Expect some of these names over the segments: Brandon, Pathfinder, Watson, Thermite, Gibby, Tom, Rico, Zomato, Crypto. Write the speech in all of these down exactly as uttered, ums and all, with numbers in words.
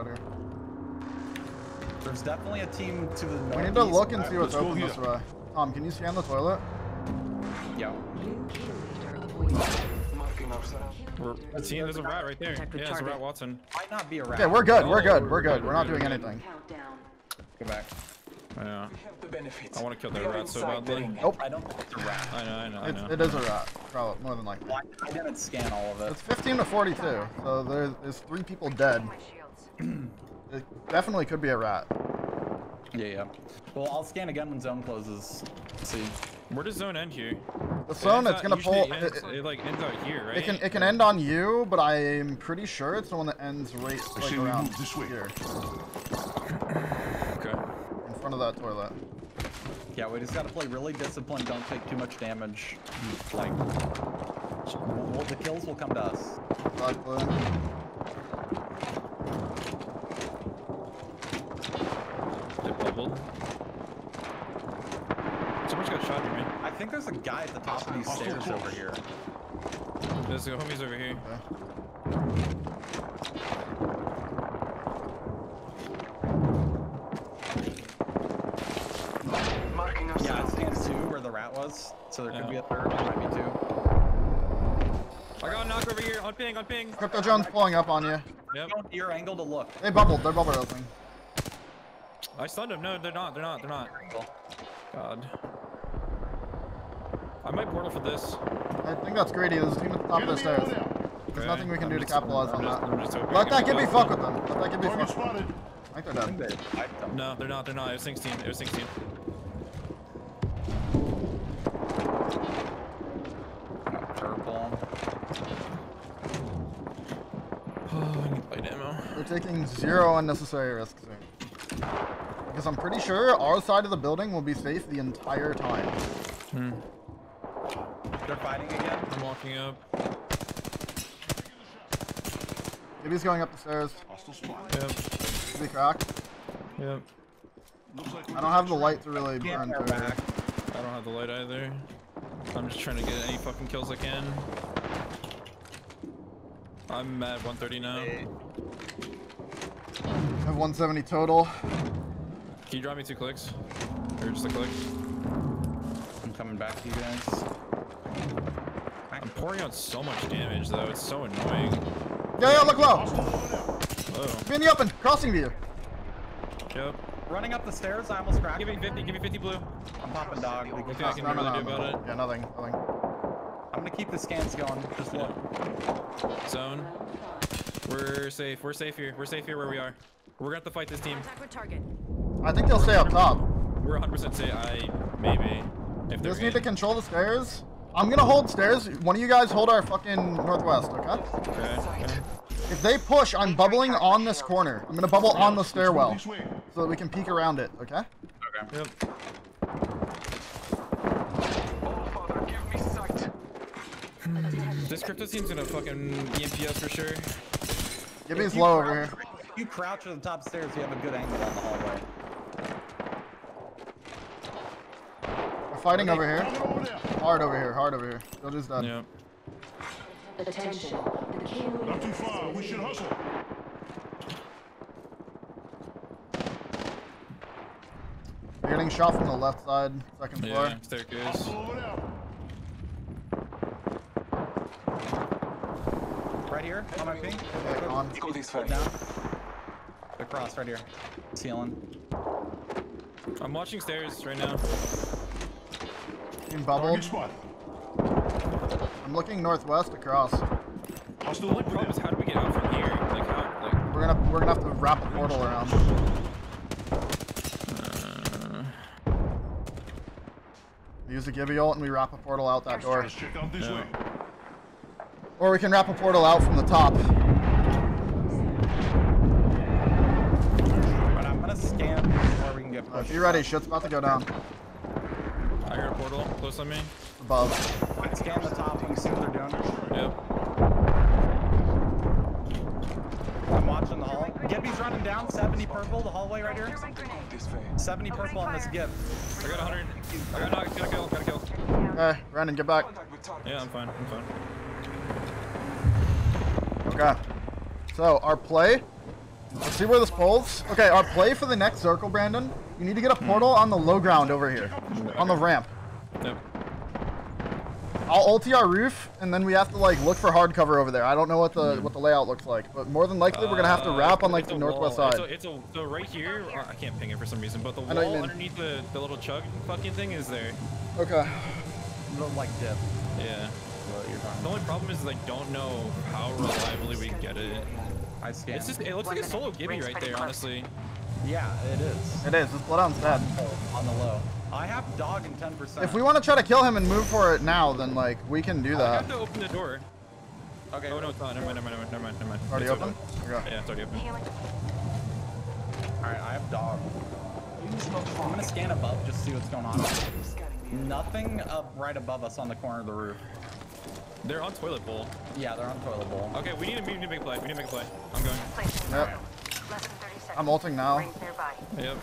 out here. There's definitely a team to the north. We need to look and see what's open this way. Um, can you scan the toilet? Yeah. We're seeing there's a rat right there. Yeah, there's a rat, Watson. Might not be a rat. Yeah, we're good. We're good. We're good. We're not doing anything. Go back. Yeah. I want to kill that rat so badly. Nope. I don't think it's a rat. I know, I know, I know. It is a rat. Probably, more than likely. I didn't scan all of it. It's fifteen to forty-two, so there's, there's three people dead. It definitely could be a rat. Yeah, yeah. Well, I'll scan again when zone closes. Let's see. Where does zone end here? The zone, it's, it's gonna pull. Ends, it, it like ends out here, right? It can it can end on you, but I'm pretty sure it's the one that ends right like, around this way here. Okay. In front of that toilet. Yeah, we just gotta play really disciplined. Don't take too much damage. Like, well, the kills will come to us. Exactly. Someone's got shot at me. I think there's a guy at the top of these stairs over here. There's the homies over here. Okay. Yeah, I scanned two where the rat was, so there yeah. could be a third. There might be two. I got a knock over here. On ping, on ping. Crypto Jones pulling up on you. Yep. Your angle to look. They bubbled. They're bubble opening. I stunned him. No, they're not. They're not. They're not. God. I might portal for this. I think that's greedy. There's a team at the top of the stairs. There's nothing we can do to capitalize on that. Let that Gibby fuck with them. Let that Gibby fuck with them. I think they're dead. No, they're not. They're not. It was Sink's team. It was Sink's team. Oh, I can play demo. We're taking zero unnecessary risks here. Because I'm pretty sure our side of the building will be safe the entire time. Hmm. They're fighting again. I'm walking up. Maybe he's going up the stairs. Hostile spot. Yep. Is he cracked? Yep. I don't have the light to really burn through. Back. I don't have the light either. I'm just trying to get any fucking kills I can. I'm at one thirty now. Hey. I have one seventy total. Can you drop me two clicks? Or just a click? I'm coming back to you guys. I'm pouring out so much damage though, it's so annoying. Yeah, yeah, look low! Oh. Be in the open, crossing to you. Yep. Running up the stairs, I almost cracked. Give me fifty, give me fifty blue. I'm popping dog. What do you think I can no, really no, no, do about no. it? Yeah, nothing, nothing. I'm gonna keep the scans going, just look. Yeah. Zone. We're safe, we're safe here, we're safe here where we are. We're gonna have to fight this team. I think they'll stay up top. We're one hundred percent safe. I maybe. If they just need to control the stairs. I'm gonna hold stairs. One of you guys hold our fucking northwest, okay? Okay. okay. If they push, I'm bubbling on this corner. I'm gonna bubble on the stairwell so that we can peek around it, okay? Okay. Yep. Oh, Father, give me sight. This crypto team's gonna fucking E M P us for sure. Gibby's low over here. If you crouch at the top stairs, you have a good angle on the hallway. Fighting over here. Hard over here. Hard over here. They'll just die. Yep. Attention. Not too far. We should hustle. They're getting shot from the left side, second floor. Yeah, staircase. Right here. On my ping. Okay, on. Go these down. The cross right here. Ceiling. I'm watching stairs right now. Bubbled. I'm looking northwest across. The only problem is how do we get out from here? Like how, like... We're gonna we're gonna have to wrap a portal around. Uh... We use a Gibby ult and we wrap a portal out that door. Yeah. Or we can wrap a portal out from the top. But I'm gonna scan before we can get pushed. If you're ready, shit's about to go down. I heard a portal close on me. Above. I scan the top. You can see what they're doing. Yep. I'm watching the hallway. Gibby's running down. seventy purple. The hallway right here. seventy purple on this Gib. I got one hundred. I got knocked. Gotta kill. Gotta kill. Hey, Brandon, get back. Yeah, I'm fine. I'm fine. Okay. So our play Let's see where this pulls. Okay, our play for the next circle, Brandon. You need to get a portal on the low ground over here. On the ramp. Yep. I'll ulti our roof, and then we have to, like, look for hard cover over there. I don't know what the what the layout looks like, but more than likely we're going to have to wrap on, like, the northwest side. It's a, it's a, so right here, or I can't ping it for some reason, but the wall underneath the, the little chug fucking thing is there. Okay. You don't like dip. Yeah. Well, you're fine. The only problem is, like, don't know how reliably we get it. I scan. It's just, it looks like a solo Gibby right there, honestly. Yeah, it is. It is. It's blood on that. On the low. I have dog in ten percent. If we want to try to kill him and move for it now, then, like, we can do that. I have to open the door. Okay. Oh, no, it's not. Never mind, never mind, never mind, never mind. Already open? Okay. Yeah, it's already open. Alright, I have dog. I'm going to scan above just to see what's going on. Nothing up right above us on the corner of the roof. They're on toilet bowl. Yeah, they're on toilet bowl. Okay, we need to, we need to make a play. We need to make a play. I'm going. Yep. I'm ulting now. Yep.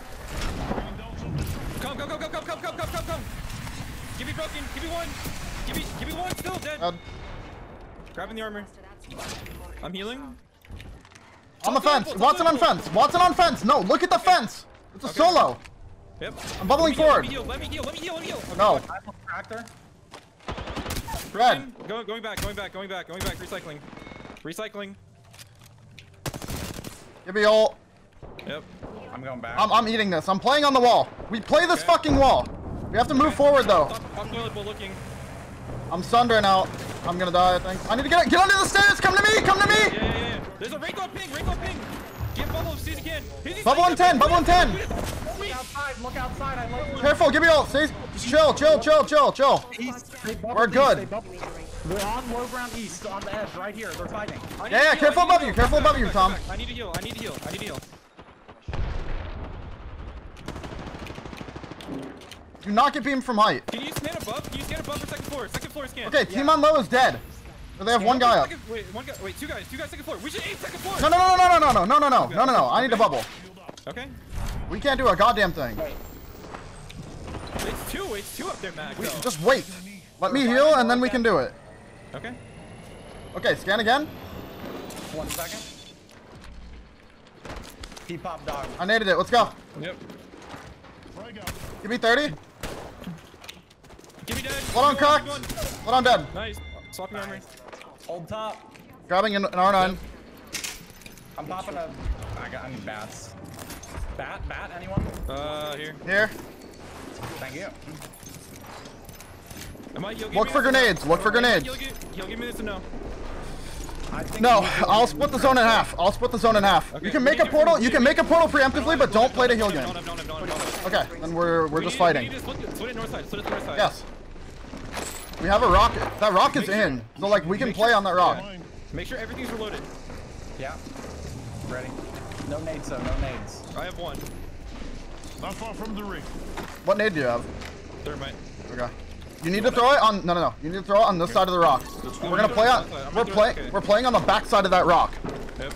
Come, come, come, come, come, come, come, come, come, come. Gibby broken. Gibby one. Gibby, Gibby one. Still dead. Um, Grabbing the armor. I'm healing. On the fence. Watson on fence. Watson on fence. No, look at the fence. It's a okay. solo. Yep. I'm bubbling forward. Let me heal. Let me heal. Let me heal. Let me heal. Let me heal. Okay, no. Tractor. Red. Going, going back, going back, going back, going back, recycling. Recycling. Give me ult. Yep. I'm going back. I'm, I'm eating this. I'm playing on the wall. We play this okay. fucking wall. We have to move okay. forward, though. Stop, stop I'm sundering out. I'm gonna die, I think. I need to get get under the stairs. Come to me. Come to me. Yeah, yeah, yeah. There's a Rico ping. Rico ping. Get bubble as soon as you can. Bubble on ten. Bubble on ten. Look outside. Look outside. I love you. Careful. Give me ult. Stay. Just chill, chill, chill, chill, chill. We're good. We're on low ground east, on the edge, right here. They're fighting. Yeah, yeah. Careful above you. Careful above you, Tom. I need to heal. I need to heal. I need to heal. Do not get beamed from height. Can you scan above? Can you scan above or second floor? Second floor scan. Okay, team yeah. on low is dead. Or they have one guy up. Wait, one guy. Wait, two guys. Two guys second floor. We should aim second floor. No, no, no, no, no, no, no, no, no, no, no, no. I need a bubble. Okay. We can't do a goddamn thing. It's two. It's two up there, Max. Just wait. Let me heal, and then we can do it. Okay. Okay, scan again. One second. P-pop dog. I naded it. Let's go. Yep. Give me thirty. Give me dead. One on cocked. One on dead. Nice. Swapping nice. Armor. Old top. Grabbing an, an R nine. Yep. I'm popping a... I got I need bats. Bat? Bat? Anyone? Uh, here. Here. Thank you. Am I, Look for grenades. Look for grenades. You'll, you'll, you'll give me this and no. I think no, I'll split the zone in half. I'll split the zone in half. Okay. You can make a portal. You can make a portal preemptively, but don't play to heal game. Okay, then we're we're just fighting. Yes. We have a rocket. That rocket's in, so like we can play on that rock. Make sure everything's reloaded. Yeah. Ready. No nades though. No nades. I have one. Not far from the ring. What nade do you have? Thermite. Okay. You need to throw it on no no no. You need to throw it on this side of the rock. We're gonna play on we're playing we're playing on the back side of that rock. Yep.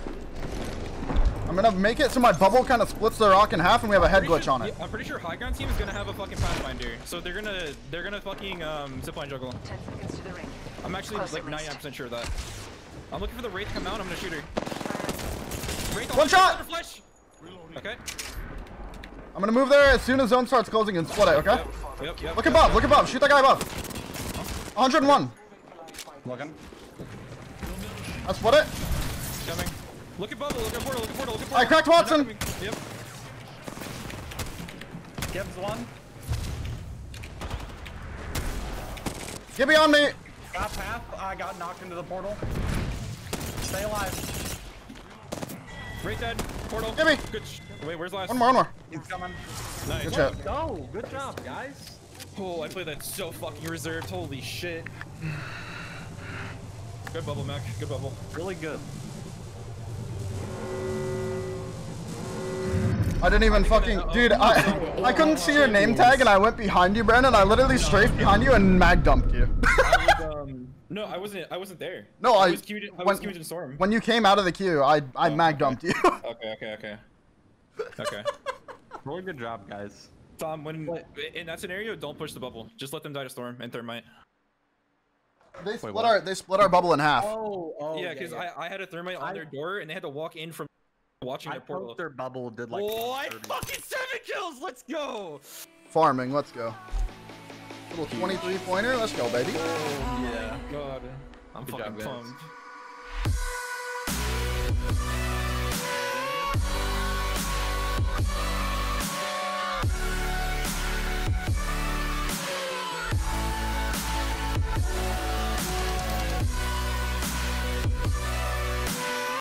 I'm gonna make it so my bubble kind of splits the rock in half and we have a head glitch on it. I'm pretty sure high ground team is gonna have a fucking Pathfinder. So they're gonna they're gonna fucking um zipline juggle. Ten seconds to the ring. I'm actually like ninety-nine percent sure of that. I'm looking for the Wraith to come out, I'm gonna shoot her. Wraith, one shot! Okay. I'm gonna move there as soon as zone starts closing and split it, okay? Yep, yep, yep, look above, yep. look above, shoot that guy above. one oh one. Looking. I split it. Coming. Look at bubble, look at portal, look at portal, look at portal. I cracked Watson. Yep. Gibbs one. Gibby on me. Got path, I got knocked into the portal. Stay alive. Right dead, portal. Gibby. Good. Wait, where's the last one? More, one more. He's coming. Nice. Good job. Go. Good job, guys. Oh, I played that so fucking reserved. Holy shit. Good bubble, Mac. Good bubble. Really good. I didn't even I fucking... Gonna, uh, dude, I I couldn't see your name tag and I went behind you, Brandon. I literally strafed behind you and mag dumped you. I was, um, no, I wasn't I wasn't there. No, I... I was queued, I was when, queued in Storm. When you came out of the queue, I, I oh, mag dumped okay. you. Okay, okay, okay. Okay. Really good job, guys. Tom, when what? in that scenario, don't push the bubble. Just let them die to Storm and Thermite. They split Wait, our they split our bubble in half. Oh, oh yeah, because yeah, yeah. I, I had a Thermite on I... their door and they had to walk in from Watching I their portal. Their bubble did like. Oh, I fucking seven kills. Let's go. Farming. Let's go. Little twenty-three pointer. Let's go, baby. Oh yeah. God. I'm Good fucking pumped.